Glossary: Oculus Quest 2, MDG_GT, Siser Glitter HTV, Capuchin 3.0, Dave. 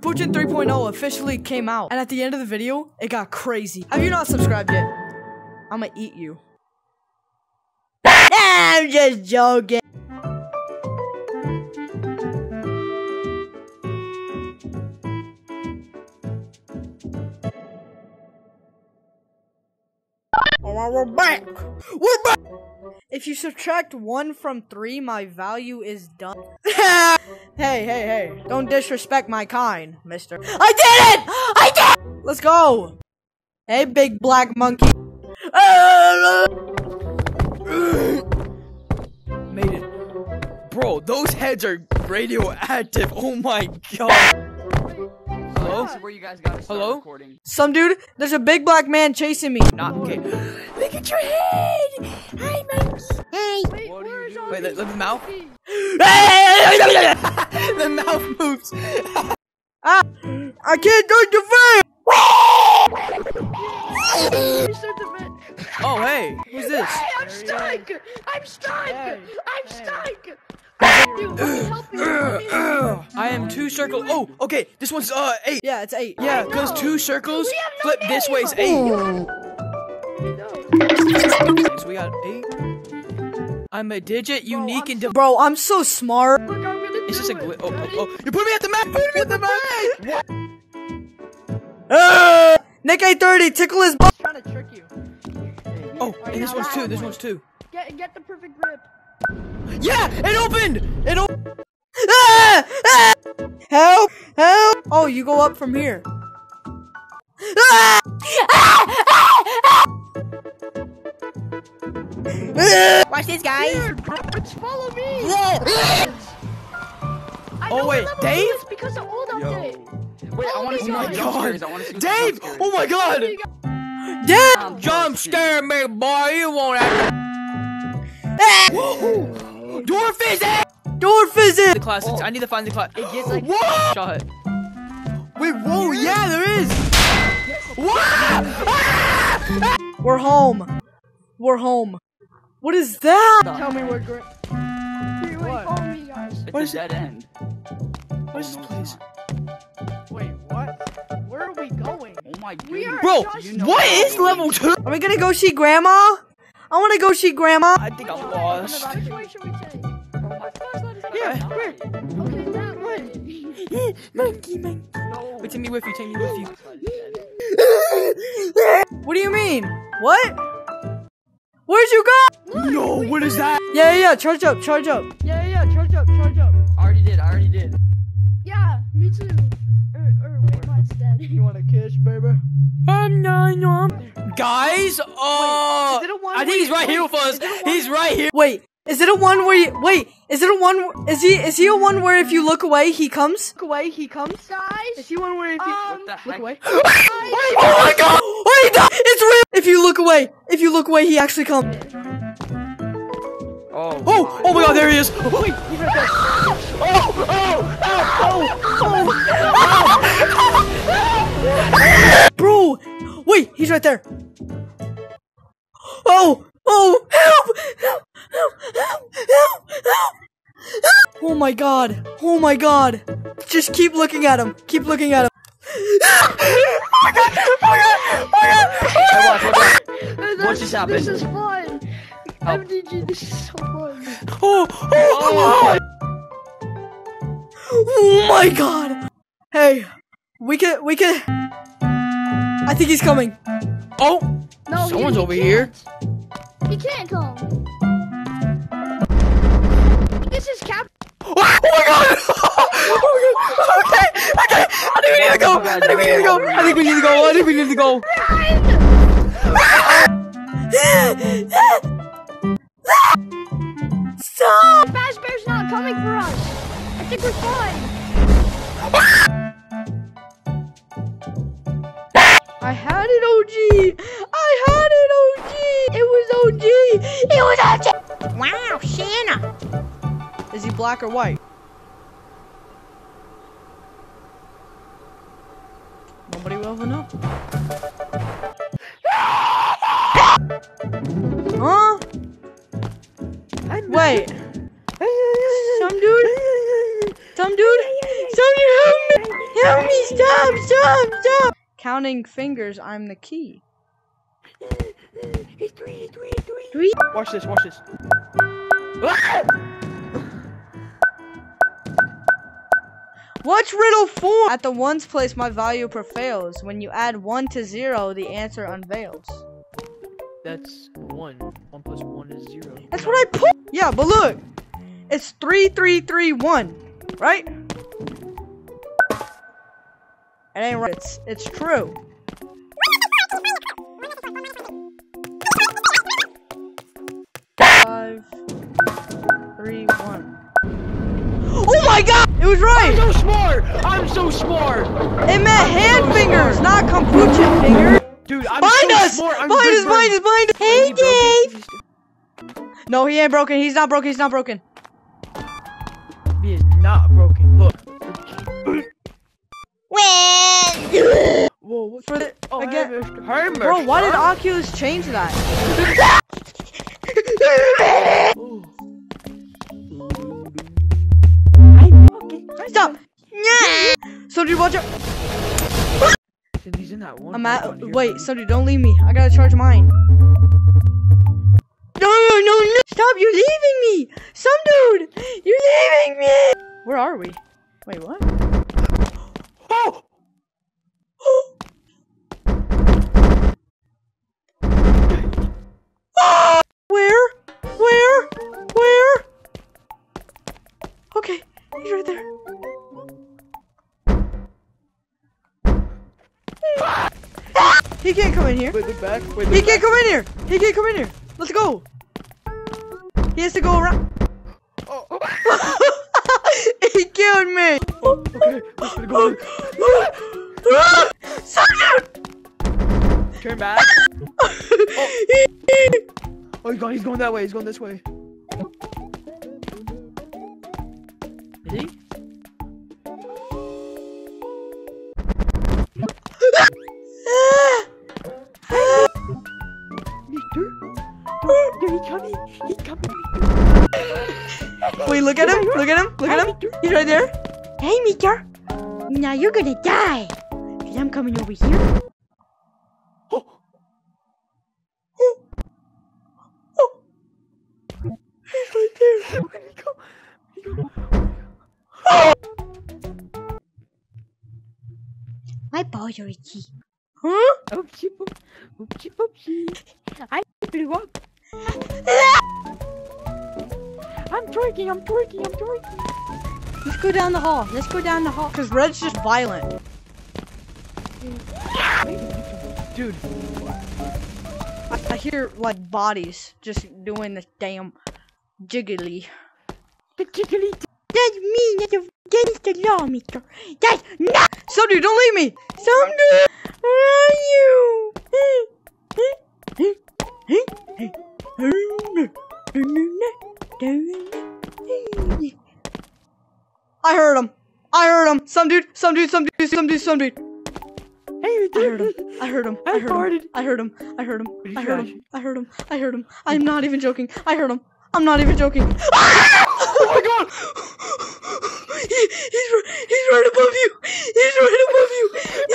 Capuchin 3.0 officially came out, and at the end of the video, it got crazy. Have you not subscribed yet? I'ma eat you. I'm just joking. Alright, we're back! We're back! If you subtract 1 from 3, my value is done. Hey. Don't disrespect my kind, mister. I did it! I did it! Let's go! Hey, big black monkey. Made it. Bro, those heads are radioactive. Oh my god. Hello? This is where you guys gotta start recording. Some dude, there's a big black man chasing me. Not okay. Look at your head! Hi, monkey! Hey! Wait, where's all these? Wait, the mouth? The mouth moves! I can't do the vent! Oh, hey! Who's this? Hey, I'm stuck! I'm stuck! Hey. I'm stuck! Hey. I am 2 circles. Oh, okay. This one's 8. Yeah, it's 8. Yeah, because 2 circles. Flip this way is 8. So we got 8. I'm a digit, unique, and bro, I'm so smart. It's just a glitch. Oh! You put me at the map. Put me at the map. Nick 830, tickle his butt. Trying to trick you. Oh, and this one's 2. This one's 2. Get the perfect grip. Yeah! It opened! It opened! Ah! Ah! Help! Help! Oh, you go up from here. Ah! Ah! Ah! Ah! Watch this, guys! Here, follow me! Oh, wait, Dave? It's because of old update. Wait, I want to see my god! Dave! Oh my god! Dave! Jump scare me, boy! You won't have to. Whoa. Door physics! Door physics! The classics. I need to find the class. It gets like shot. Wait, whoa, yeah, there is! Whoa! We're home. We're home. What is that? Tell me where Grip. Wait, follow me, guys. What is that end? What is this place? Wait, what? Where are we going? Oh my god. Bro, what is level 2? Are we gonna go see Grandma? I want to go see Grandma. I think I'm lost. Which way should we take? Yeah, where? Okay, that way. Monkey. No. Wait, take me with you, take me with you. What do you mean? What? Where'd you go? Look, no, what is that? Yeah, charge up, charge up. Yeah, charge up, charge up. I already did. Yeah, me too. Wait, mine's dead. You want a kiss, baby? I'm not normal. Guys, I think he's right here with us. He's right here. Wait, is it a one where you wait? Is it a one? Is he a one where if you look away he comes? Look away he comes. Guys, is he one where if you look away? Oh my god! Wait, it's real. If you look away, he actually comes. Oh my god, there he is. Wait, he's right there. Bro, wait, he's right there. Oh, help! Oh my god. Just keep looking at him. Oh my god. What just happened? This is fun. MDG, this is so fun. Oh my god. Hey, we can. I think he's coming. Oh, no, someone's over here. He can't come. This is Cap. Oh my god! Okay. I think we need to go. Run! Stop! The Bash Bear's not coming for us. I think we're fine. I had it, OG. It was OG! Wow, Shanna! Is he black or white? Nobody will ever know. Huh? Wait. Some dude? Help me! Help me, stop! Counting fingers, I'm the key. Three. Watch this. What's riddle 4? At the ones place, my value prevails. When you add 1 to 0, the answer unveils. That's 1. 1 plus 1 is 0. That's what I put. Yeah, but look, it's 3, 3, 3, 1, right? It ain't right. It's true. It was right! I'm so smart! It meant hand fingers, not Capuchin fingers! Dude, I'm so smart! Bind us! Hey, Dave! No, he ain't broken. He's not broken. He is not broken. Look. Whoa, what for the... Oh, again. Bro, why did Oculus change that? Stop! Yeah. So dude, watch out. He's in that one. I'm at. Wait, so dude, don't leave me. I gotta charge mine. No! Stop! You're leaving me. Some dude, you're leaving me. Where are we? Wait, what? Oh! Oh! Where? Okay, he's right there. He can't come in here. He can't come in here. Let's go. He has to go around. Oh. He killed me. Oh, okay. Let's go. Turn back. Oh, he's gone. He's going that way. He's going this way. Is he? Wait, look at him. He's right there. Hey, Mika. Now you're gonna die. Cause I'm coming over here. Oh. He's right there. Where'd he go? Oh. My balls are itchy. Huh? Oopsie. I'm twerking. Let's go down the hall. Cause Red's just violent. Dude. I hear, like, bodies just doing this damn jiggly. The jiggly. That's me. That's against the law, Mika. That's not. Some dude, don't leave me. Some dude. Where are you? I heard him. Some dude. Hey, I heard him. I heard him. I'm not even joking. Oh my god! He's right above you.